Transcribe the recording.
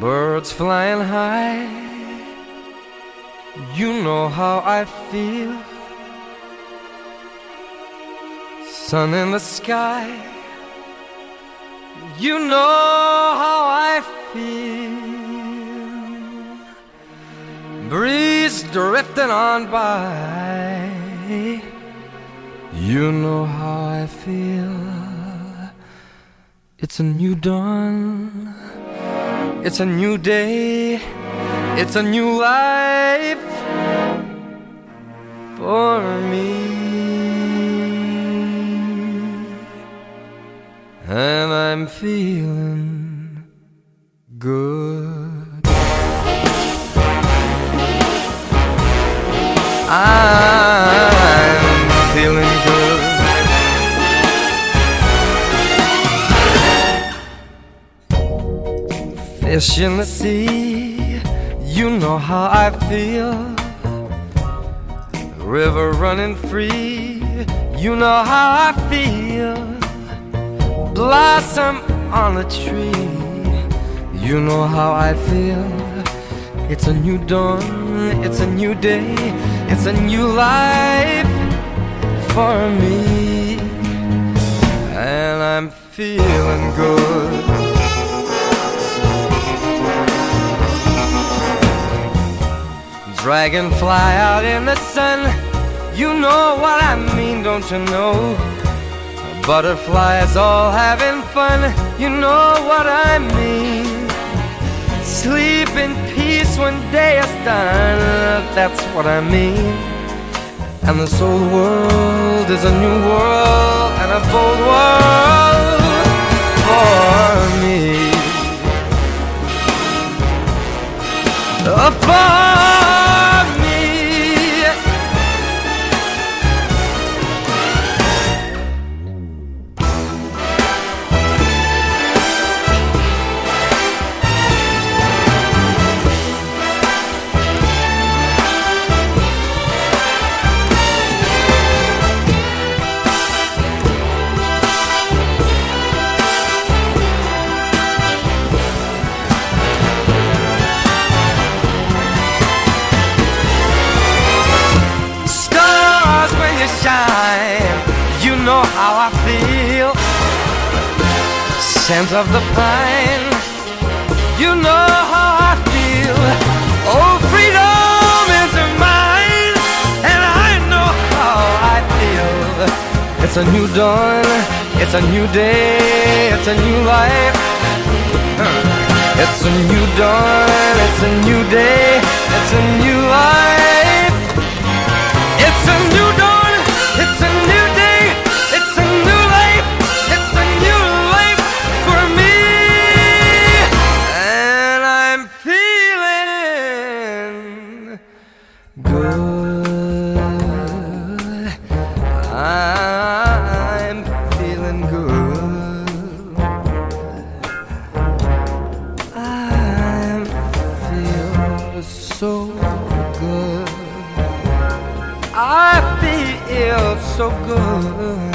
Birds flying high, you know how I feel. Sun in the sky, you know how I feel. Breeze drifting on by, you know how I feel. It's a new dawn, it's a new day, it's a new life for me. And I'm feeling good. I'm feeling good. Fish in the sea, you know how I feel. River running free, you know how I feel. Blossom on a tree, you know how I feel. It's a new dawn, it's a new day, it's a new life for me. And I'm feeling good. Dragonfly out in the sun, you know what I mean, don't you know? Butterflies all having fun, you know what I mean. Sleep in peace when day is done, that's what I mean. And this old world is a new world and a bold world for me. You know how I feel. Scent of the pine, you know how I feel. Oh, freedom is mine, and I know how I feel. It's a new dawn, it's a new day, it's a new life. It's a new dawn, it's a new day, it's a new life. It's a new dawn, it's a new day, it's a new life, it's a new life for me. And I'm feeling good. I'm feeling good. I'm feeling so good. I feel so good.